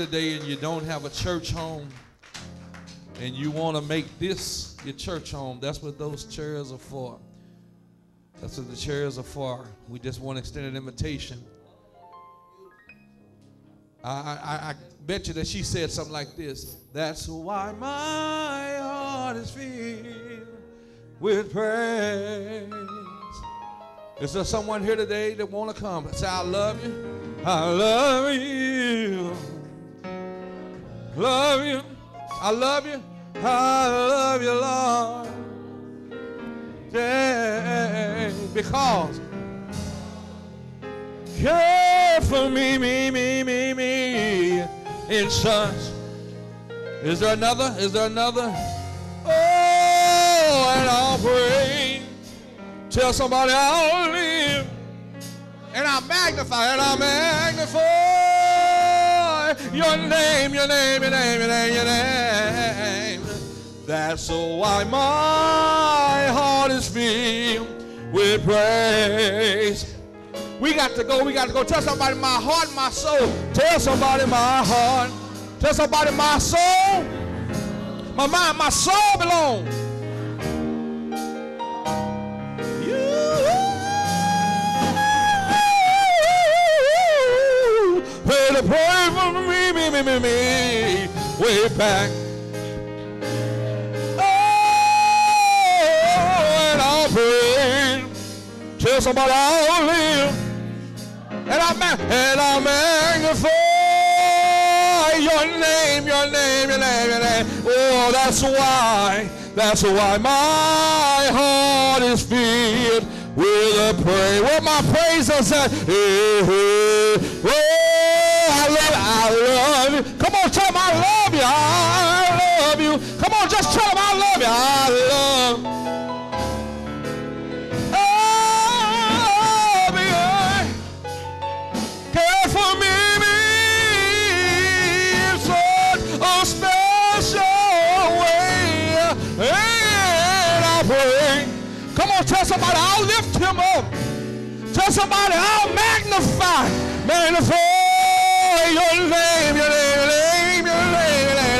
today and you don't have a church home and you want to make this your church home, that's what those chairs are for. That's what the chairs are for. We just want to extend an invitation. I bet you that she said something like this. That's why my heart is filled with praise. Is there someone here today that want to come and say, I love you. I love you. Love you. I love you. I love you, Lord. Yeah. Because care for me in such. Is there another? Is there another? Oh, and I'll pray. Tell somebody I'll live. And I'll magnify, and I'll magnify your name, your name, your name, your name, your name. That's why my heart is filled with praise. We got to go, we got to go. Tell somebody my heart, my soul. Tell somebody my heart. Tell somebody my soul. My mind, my soul belongs. You pray to pray for me, way back. Oh, and I'll pray. Tell somebody I'll live. And I magnify your name, your name, your name, your name. Oh, that's why my heart is filled with a praise. Well, my praise is that. Oh, I love you. Come on, tell them I love you. I love you. Come on, just tell them I love you. I love you. Tell somebody I'll lift him up. Tell somebody I'll magnify. Magnify your name, your name, your name, your name, your name.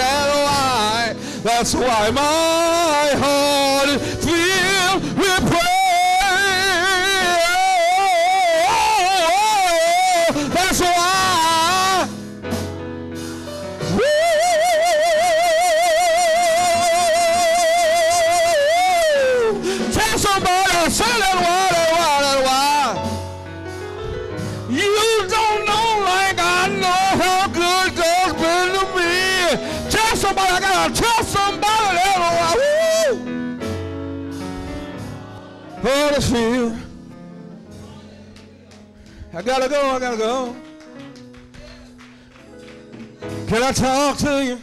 That's why my heart is filled with praise. That's why. Heart is filled. I gotta go, I gotta go. Can I talk to you?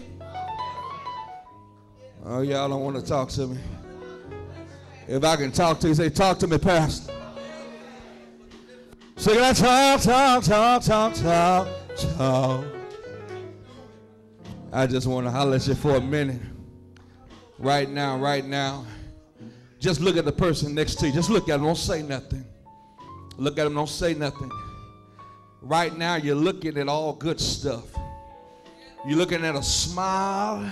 Oh, y'all don't want to talk to me. If I can talk to you, say, talk to me, Pastor. So can I talk? I just want to holler at you for a minute. Right now, right now. Just look at the person next to you. Just look at him. Don't say nothing. Look at him. Don't say nothing. Right now, you're looking at all good stuff. You're looking at a smile.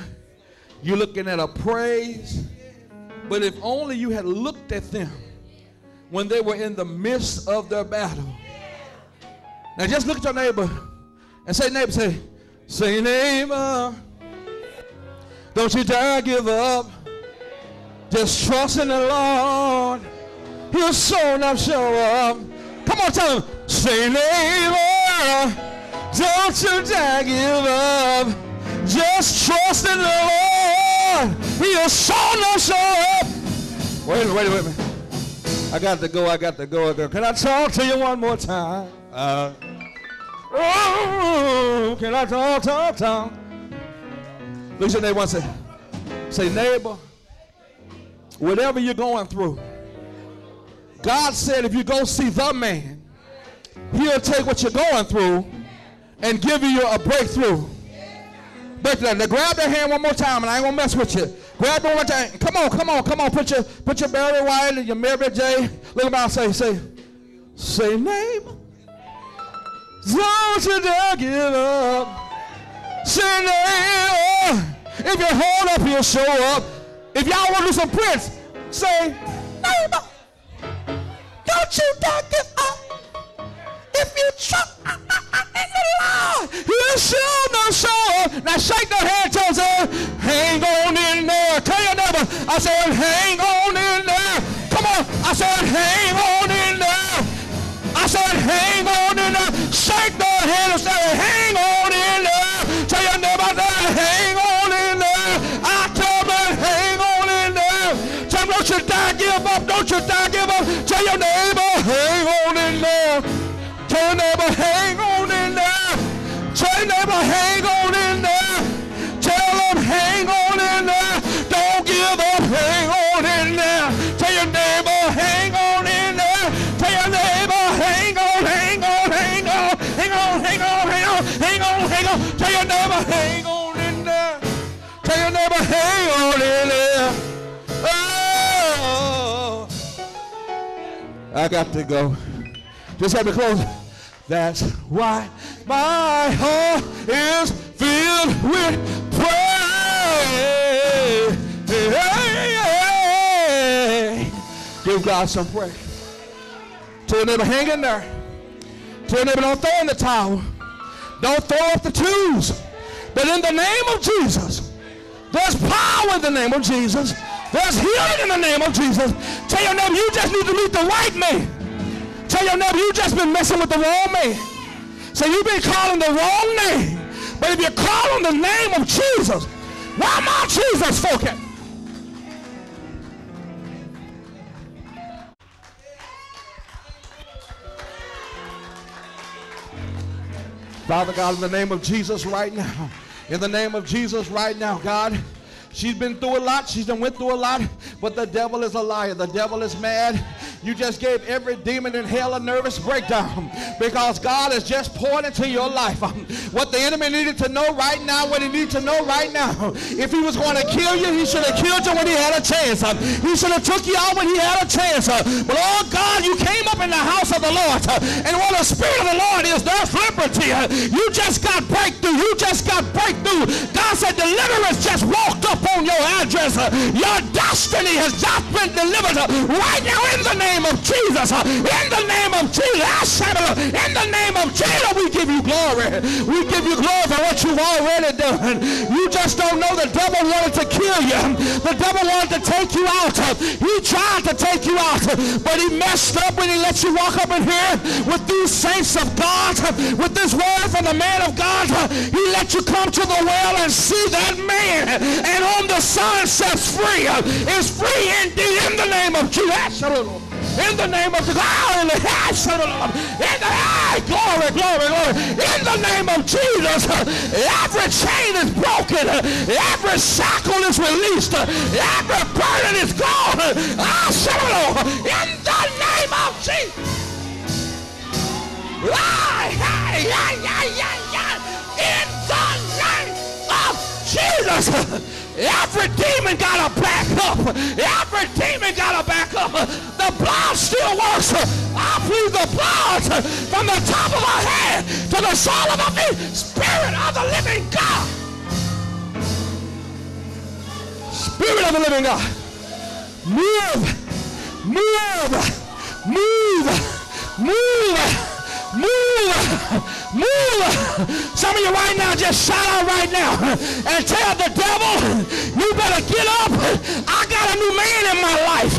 You're looking at a praise. But if only you had looked at them when they were in the midst of their battle. Now, just look at your neighbor and say, neighbor, say, neighbor, don't you dare give up. Just trust in the Lord. He'll soon enough show up. Come on, tell him. Say, neighbor, don't you dare give up. Just trust in the Lord. He'll soon enough show up. Wait a minute. I got to go. Can I talk to you one more time? Oh, can I talk? Look at your neighbor and say, neighbor, whatever you're going through, God said if you go see the man, he'll take what you're going through and give you a breakthrough. Now grab their hand one more time, and I ain't going to mess with you. Grab them one more time. Come on. Put your Barry White and your Mary J. Look about and say, neighbor, don't you dare give up. Send the air. If you hold up, he'll show up. If y'all want to do some Prince, say, neighbor, don't you dare give up. If you trust in the Lord, he'll show no show up. Now shake the hand, Joseph. Hang on in there. Tell your neighbor, I said, hang on in there. Come on. I said, hang on in there. I said, hang on in there. Shake the hand and say, hang on in there. Tell your neighbor that, hang on. Don't you die, give up. Don't you die, give up. Tell your neighbor, hang on in there. Tell your neighbor, hang on in there. Tell your neighbor, hang on in there. Tell them, hang on in there. Don't give up, hang on in there. Tell your neighbor, hang on in there. Tell your neighbor, hang on, hang on, hang on, hang on, hang on, hang on, hang on, hang on. Tell your neighbor, hang on in there. Tell your neighbor, hang on in there. I got to go. Just have to close. That's why my heart is filled with praise. Give God some praise. Tell your neighbor, hang in there. Tell your neighbor, don't throw in the towel. Don't throw up the twos. But in the name of Jesus, there's power in the name of Jesus. There's healing in the name of Jesus. Tell your neighbor, you just need to meet the right man. Tell your neighbor, you just been messing with the wrong man. So you've been calling the wrong name. But if you call on the name of Jesus, why my Jesus folk it? Father God, in the name of Jesus right now, in the name of Jesus right now, God, she's been through a lot. She's done went through a lot. But the devil is a liar. The devil is mad. You just gave every demon in hell a nervous breakdown because God has just poured into your life what the enemy needed to know right now, what he needs to know right now. If he was going to kill you, he should have killed you when he had a chance. He should have took you out when he had a chance. But oh God, you came up in the house of the Lord. And where the Spirit of the Lord is, there's liberty. You just got breakthrough. You just got breakthrough. God said deliverance just walked up on your address. Your destiny has just been delivered right now in the name of Jesus. In the name of Jesus. In the name of Jesus, we give you glory. We give you glory for what you've already done. You just don't know the devil wanted to kill you. The devil wanted to take you out. He tried to take you out, but he messed up when he let you walk up in here with these saints of God, with this word from the man of God. He let you come to the well and see that man, and whom the Son sets free is free indeed. In the name of Jesus. In the name of God, in the glory, glory, glory. In the name of Jesus, every chain is broken, every shackle is released, every burden is gone. In the name of Jesus. In the name of Jesus. Every demon got to back up. Every demon got to back up. The blood still works. I plead the blood from the top of my head to the sole of my feet. Spirit of the living God. Spirit of the living God. Move. Move. Move. Move. Move, move. Some of you right now, just shout out right now and tell the devil, you better get up. I got a new man in my life.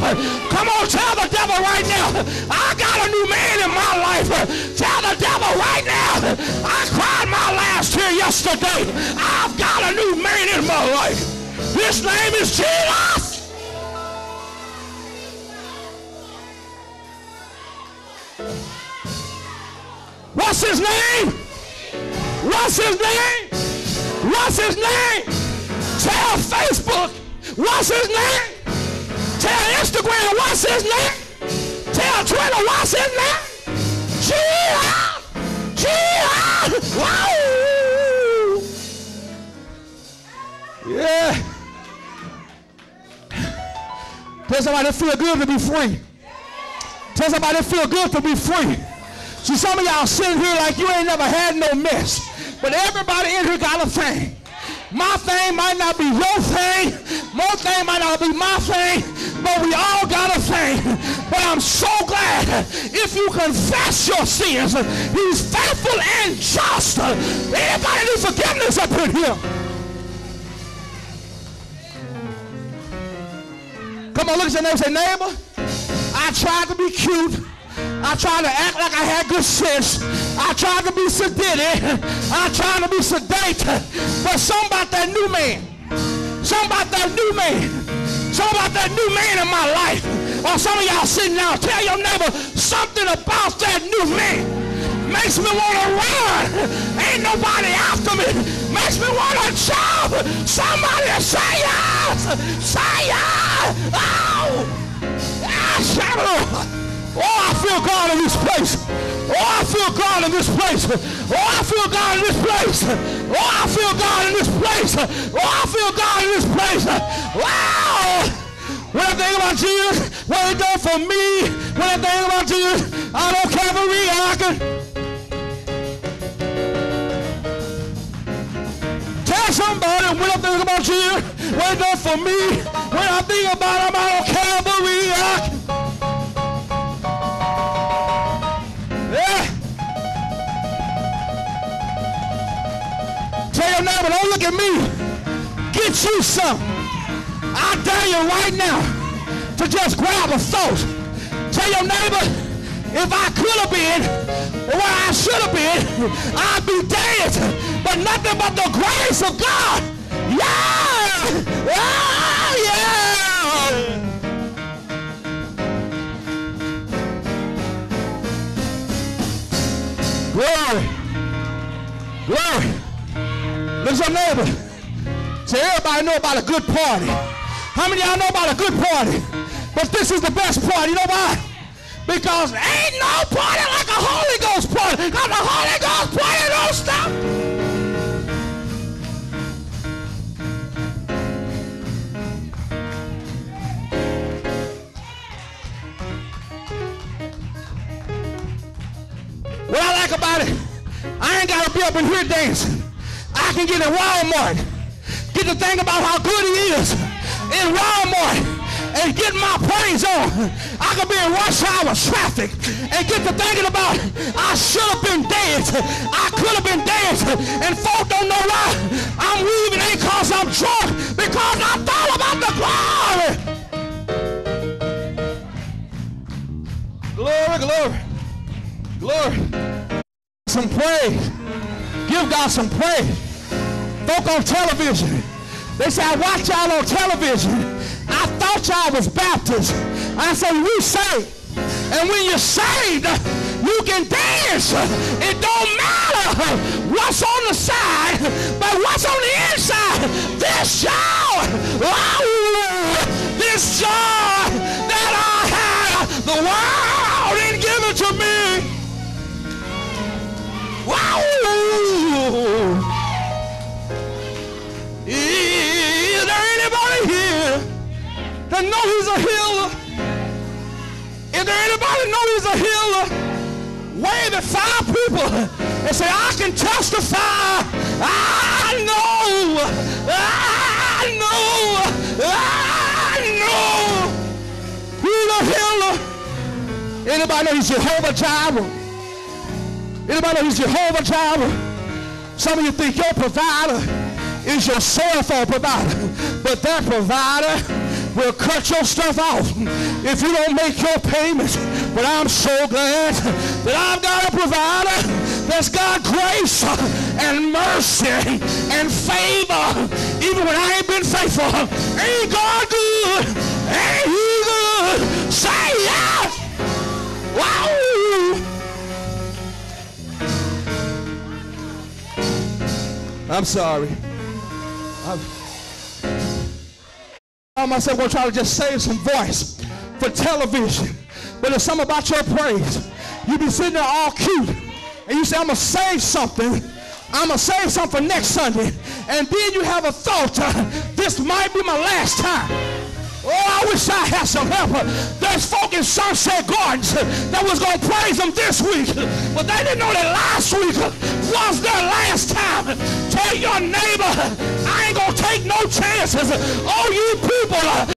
Come on, tell the devil right now, I got a new man in my life. Tell the devil right now, I cried my last tear yesterday. I've got a new man in my life. His name is Jesus. What's his name? What's his name? What's his name? Tell Facebook, what's his name? Tell Instagram, what's his name? Tell Twitter, what's his name? Jesus! Jesus! Wow! Yeah. Tell somebody it feels good to be free. Tell somebody it feels good to be free. See, some of y'all sitting here like you ain't never had no mess. But everybody in here got a thing. My thing might not be your thing. My thing might not be my thing. But we all got a thing. But I'm so glad if you confess your sins, he's faithful and just. Everybody needs forgiveness up in here. Come on, look at your neighbor and say, neighbor, I tried to be cute. I tried to act like I had good sense. I tried to be sedated. I tried to be sedate. But something about that new man. Something about that new man. Something about that new man in my life. Or some of y'all sitting down, tell your neighbor, something about that new man makes me want to run. Ain't nobody after me. Makes me want to jump. Somebody say yes. Say yes. Oh. Yes, shadow. Oh, I feel God in this place. Oh, I feel God in this place. Oh, I feel God in this place. Oh, I feel God in this place. Oh, I feel God in this place. Wow! When I think about Jesus, what he done for me, when I think about Jesus, I don't care for reacting. Tell somebody when I think about Jesus, what he done for me, when I think about him, I don't care for reacting. Neighbor, don't look at me. Get you some. I dare you right now to just grab a thought. Tell your neighbor, if I could have been where I should have been, I'd be dead. But nothing but the grace of God. Yeah! Oh, yeah! Glory. Glory. Look at your neighbor. So everybody know about a good party. How many of y'all know about a good party? But this is the best party. You know why? Because ain't no party like a Holy Ghost party. Because the Holy Ghost party don't stop. What I like about it, I ain't got to be up in here dancing. I can get in Walmart, get to think about how good he is in Walmart, and get my praise on. I can be in rush hour traffic and get to thinking about I should have been dead, I could have been dead, and folk don't know why I'm weaving ain't because I'm drunk, because I thought about the glory. Glory, glory, glory. Some praise. Give God some praise. Folk on television, they say, I watch y'all on television. I thought y'all was Baptist. I say, we saved. And when you're saved, you can dance. It don't matter what's on the side, but what's on the inside. This joy, oh, this joy that I have, the world didn't give it to me. Wow. Is there anybody here that know he's a healer? Is there anybody know he's a healer? Wave at 5 people and say, I can testify. I know. I know. I know. He's a healer. Anybody know he's Jehovah Jireh? Anybody know he's Jehovah Jireh? Some of you think your provider is your cell phone provider, but that provider will cut your stuff off if you don't make your payments. But I'm so glad that I've got a provider that's got grace and mercy and favor, even when I ain't been faithful. Ain't God good? Ain't he good? Say yes! Wow! I'm sorry. I found myself going to try to just save some voice for television. But it's something about your praise. You be sitting there all cute. And you say, I'm going to save something. I'm going to save something for next Sunday. And then you have a thought, this might be my last time. Oh, I wish I had some help. There's folk in Sunset Gardens that was going to praise them this week, but they didn't know that last week was their last time. Tell your neighbor, I ain't going to take no chances. Oh, you people